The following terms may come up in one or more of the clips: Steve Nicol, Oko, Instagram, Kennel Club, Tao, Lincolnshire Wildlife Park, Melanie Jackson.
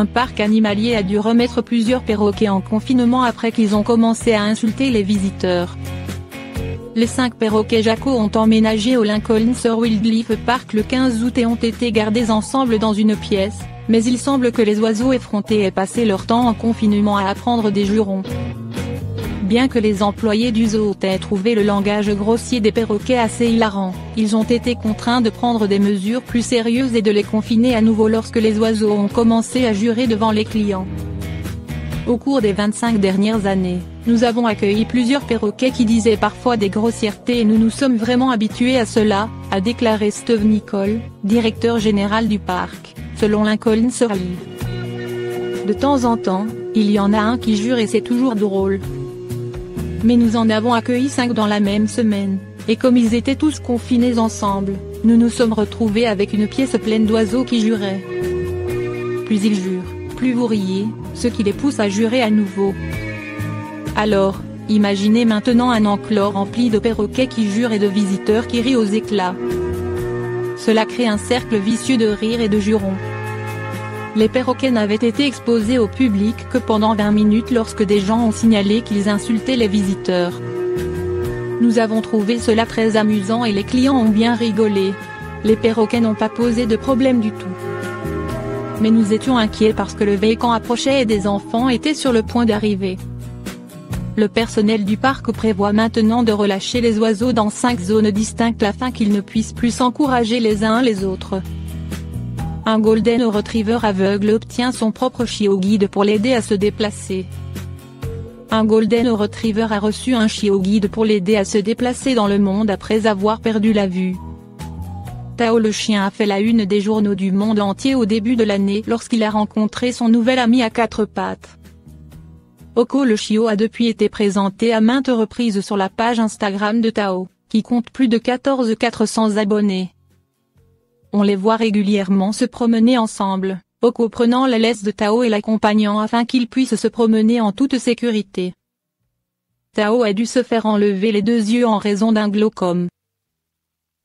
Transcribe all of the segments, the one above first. un parc animalier a dû remettre plusieurs perroquets en confinement après qu'ils ont commencé à insulter les visiteurs. Les 5 perroquets jackaux ont emménagé au Lincolnshire Wildlife Park le 15 août et ont été gardés ensemble dans une pièce, mais il semble que les oiseaux effrontés aient passé leur temps en confinement à apprendre des jurons. Bien que les employés du zoo aient trouvé le langage grossier des perroquets assez hilarant, ils ont été contraints de prendre des mesures plus sérieuses et de les confiner à nouveau lorsque les oiseaux ont commencé à jurer devant les clients. Au cours des 25 dernières années, nous avons accueilli plusieurs perroquets qui disaient parfois des grossièretés et nous nous sommes vraiment habitués à cela, a déclaré Steve Nicol, directeur général du parc, selon Lincolnshire. De temps en temps, il y en a un qui jure et c'est toujours drôle. Mais nous en avons accueilli 5 dans la même semaine, et comme ils étaient tous confinés ensemble, nous nous sommes retrouvés avec une pièce pleine d'oiseaux qui juraient. Plus ils jurent, plus vous riez, ce qui les pousse à jurer à nouveau. Alors, imaginez maintenant un enclos rempli de perroquets qui jurent et de visiteurs qui rient aux éclats. Cela crée un cercle vicieux de rire et de jurons. Les perroquets n'avaient été exposés au public que pendant 20 minutes lorsque des gens ont signalé qu'ils insultaient les visiteurs. Nous avons trouvé cela très amusant et les clients ont bien rigolé. Les perroquets n'ont pas posé de problème du tout. Mais nous étions inquiets parce que le week-end approchait et des enfants étaient sur le point d'arriver. Le personnel du parc prévoit maintenant de relâcher les oiseaux dans 5 zones distinctes afin qu'ils ne puissent plus s'encourager les uns les autres. Un golden retriever aveugle obtient son propre chiot guide pour l'aider à se déplacer. Un golden retriever a reçu un chiot guide pour l'aider à se déplacer dans le monde après avoir perdu la vue. Tao le chien a fait la une des journaux du monde entier au début de l'année lorsqu'il a rencontré son nouvel ami à 4 pattes. Oko le chiot a depuis été présenté à maintes reprises sur la page Instagram de Tao, qui compte plus de 14 400 abonnés. On les voit régulièrement se promener ensemble, Oko prenant la laisse de Tao et l'accompagnant afin qu'il puisse se promener en toute sécurité. Tao a dû se faire enlever les 2 yeux en raison d'un glaucome.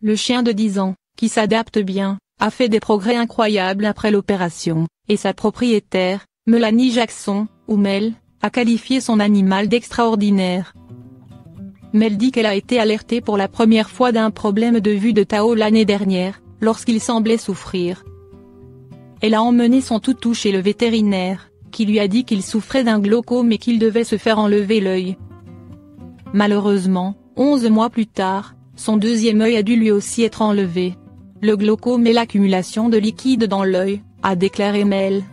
Le chien de 10 ans, qui s'adapte bien, a fait des progrès incroyables après l'opération, et sa propriétaire, Melanie Jackson, ou Mel, a qualifié son animal d'extraordinaire. Mel dit qu'elle a été alertée pour la première fois d'un problème de vue de Tao l'année dernière, lorsqu'il semblait souffrir. Elle a emmené son toutou chez le vétérinaire, qui lui a dit qu'il souffrait d'un glaucome et qu'il devait se faire enlever l'œil. Malheureusement, 11 mois plus tard, son 2e œil a dû lui aussi être enlevé. Le glaucome est l'accumulation de liquide dans l'œil, a déclaré Mel.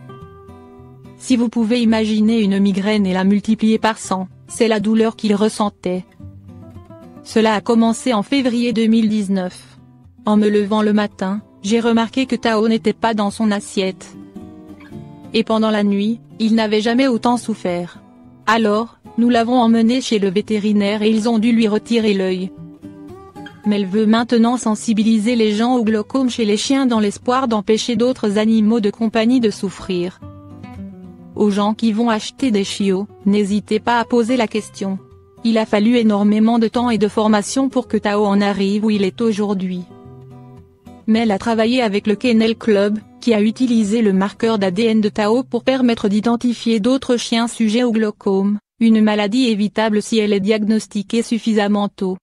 Si vous pouvez imaginer une migraine et la multiplier par 100, c'est la douleur qu'il ressentait. Cela a commencé en février 2019. En me levant le matin, j'ai remarqué que Tao n'était pas dans son assiette. Et pendant la nuit, il n'avait jamais autant souffert. Alors, nous l'avons emmené chez le vétérinaire et ils ont dû lui retirer l'œil. Mel veut maintenant sensibiliser les gens au glaucome chez les chiens dans l'espoir d'empêcher d'autres animaux de compagnie de souffrir. Aux gens qui vont acheter des chiots, n'hésitez pas à poser la question. Il a fallu énormément de temps et de formation pour que Tao en arrive où il est aujourd'hui. Mel a travaillé avec le Kennel Club, qui a utilisé le marqueur d'ADN de Tao pour permettre d'identifier d'autres chiens sujets au glaucome, une maladie évitable si elle est diagnostiquée suffisamment tôt.